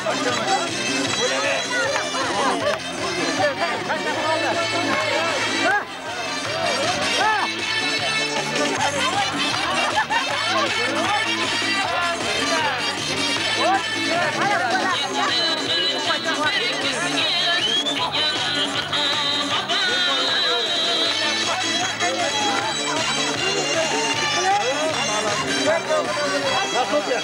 Qurashidagi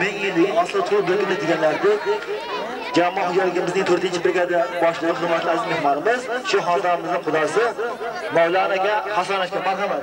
1000 yillik asli tur bo'lgan deganlarda jamoa yo'ligimizning 4-brigada boshlig'i hurmatli aziz mehmonlarimiz, shu xonadonimizning xudosi Mavlon aka Hasan aka marhamat.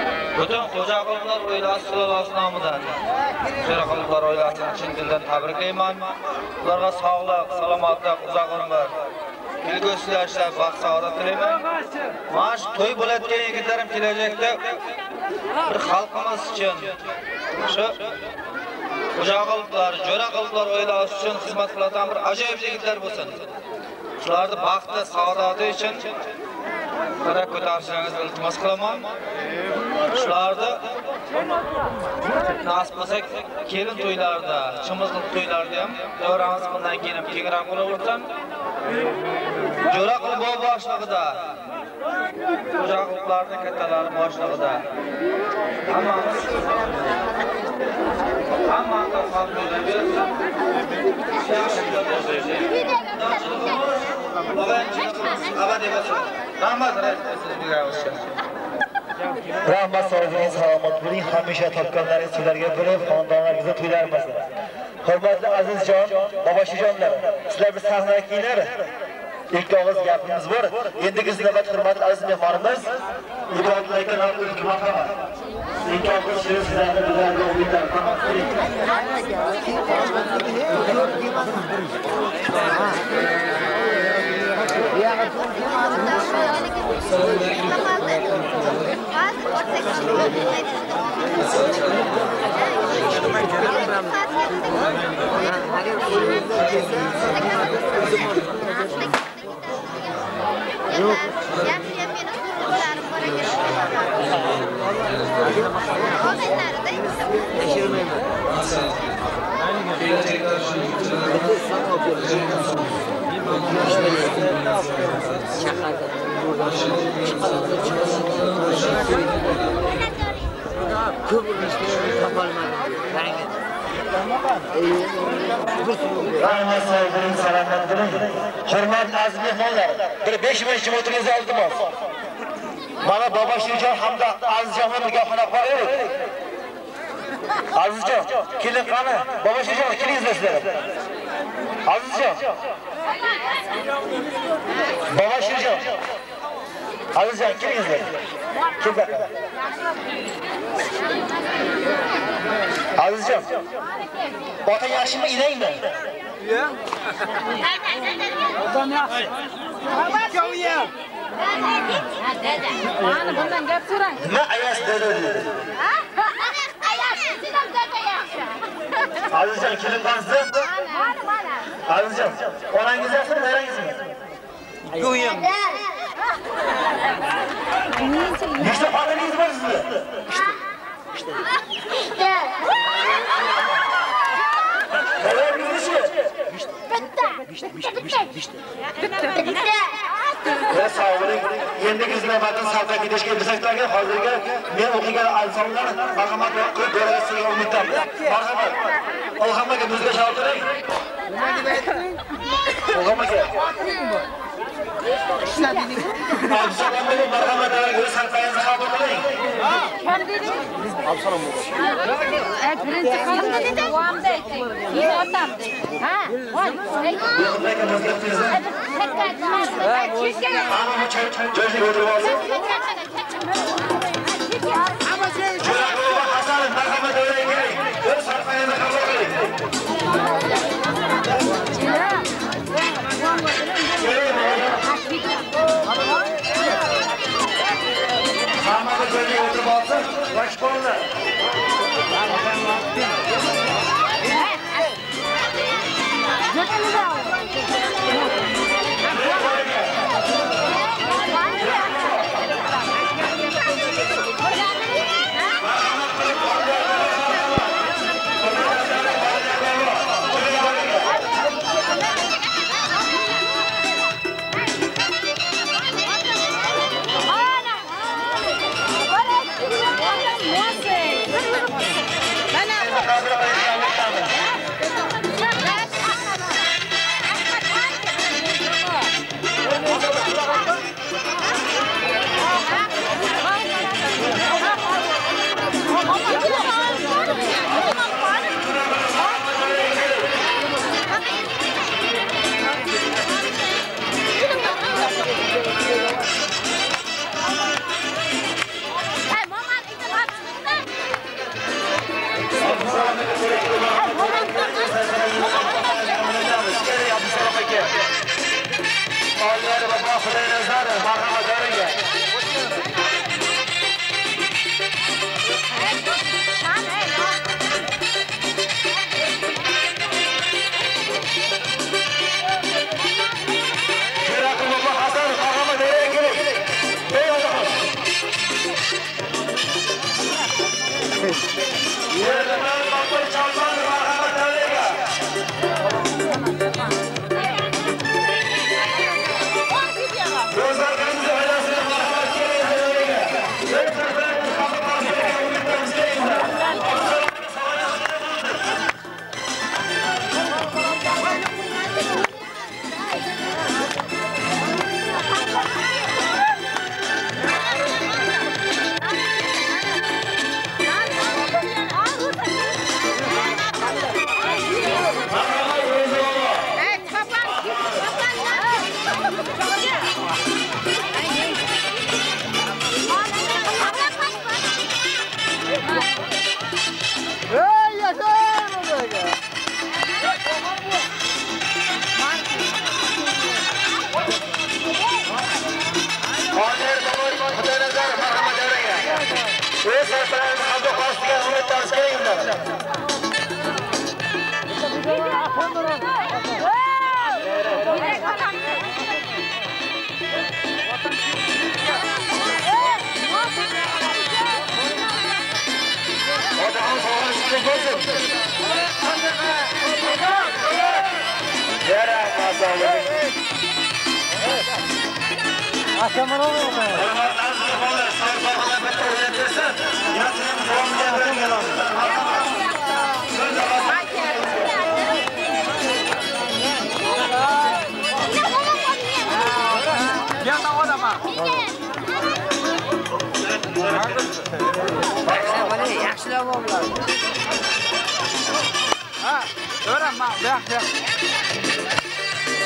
butun Xo'jaqullar oilasi sulolasi nomidan Jo'raqullar oilasini chin dildan tabriklayman. Ularga sog'lik, salomatlik, uzoq umr, kelgusi yoshlar baxt-saodat tilayman. Mana shu to'y bo'ladigan yigitlarim kelajakda bir xalqimiz uchun shu Xo'jaqullar, Jo'raqullar oilasi uchun xizmat qiladigan bir ajoyib yigitlar bo'lsin. Ularni baxti, saodati uchun qara ko'tarishingizni iltimos qilaman. Ularni nasib bo'lsa kelin to'ylarida, chimizliq to'ylarida ham davramiz bundan keyin ham kengroq bo'laversin. Jo'raqul boshlig'ida Xo'jaqullarning kattalari boshlig'ida hamma Rahmat so'zingiz salomat bo'ling, hamisha topganlaringiz sizlarga bo'lib, xonadonlaringizga to'ylarmizlar. Hurmatli azizjon, boboshijonlar, sizlar biz sahnaga kiyinlar. Ikki og'iz gapimiz bor. Endi biz navbat hurmatli aziz mehmonimiz Ibodat aka rahmatli marhamat. Ikki og'iz sizlarni bilan o'yindan tamam. Rahmatlarning salomlarini hurmatli aziz mehmonlar, bir 5 minut o'tiringiz oldimiz. Mana boboshijon hamda azizjonning gapini qo'yib. Azizjon, keling qani, boboshijon kelingizlar sizlar. Azizjon. Boboshijon. Alacak kim izledi? Kim bakar? Azizcan, ota yaxshi mı inaymi? Ya. Ota yaxshi. Ikkovi ham. Mana bundan gap so'rang. Nima ayas dada dedi? Ha? Ayas sizdan dada yaxshi. Azizcan kelinpasiz? Mana. Azizcan, onangiz yaxshimi, nayrangizmi? Ikkovi ham. Nechta farzandingiz bor sizda? İşte. Neler birisi? İşte. Ya sağolun. Yeni hizmetlerden salta gidişken bizeklerden hazırlıklar ve okuyan alfanlar makamak ve görevsizliğe umutlar. Makamak. Olhamak düzgün şartları. Olhamak. Absalom beni marhamatlarına göre sarpayınızı kaldırmayın. Kim dedi? Absalom bu. Prensi kalın dedi. Oğam dedi. Kim otam dedi. Ha? Çocuk oturup alın. Çocukluğuma hazırlık marhamat öyle gelin. Göre sarpayınızı kaldırmayın. Hamada böyle oturup alsın, başka onlar. Yaxshi. Yaxshi. Yaxshi.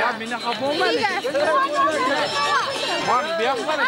Ya beni kapı olmalı. Bana bir yakın var.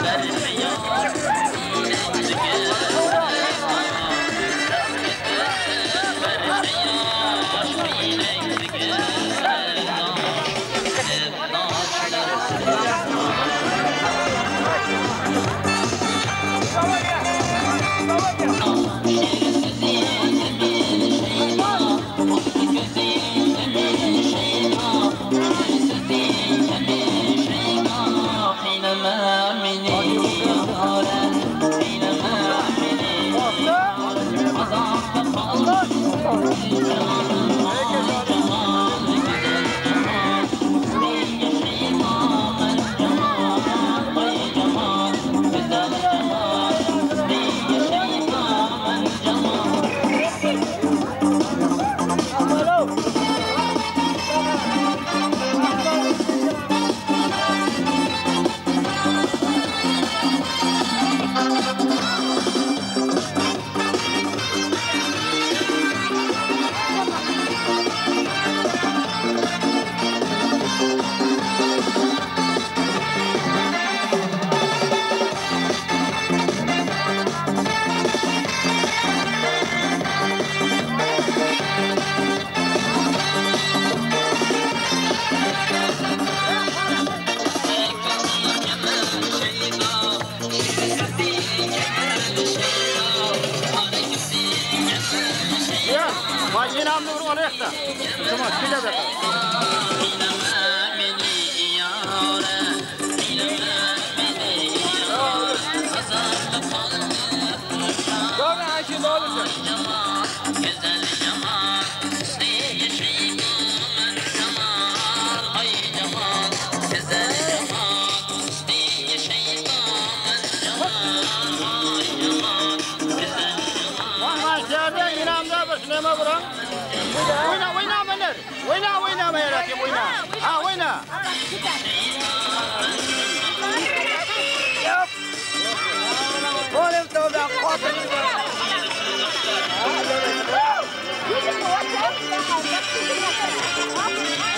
What?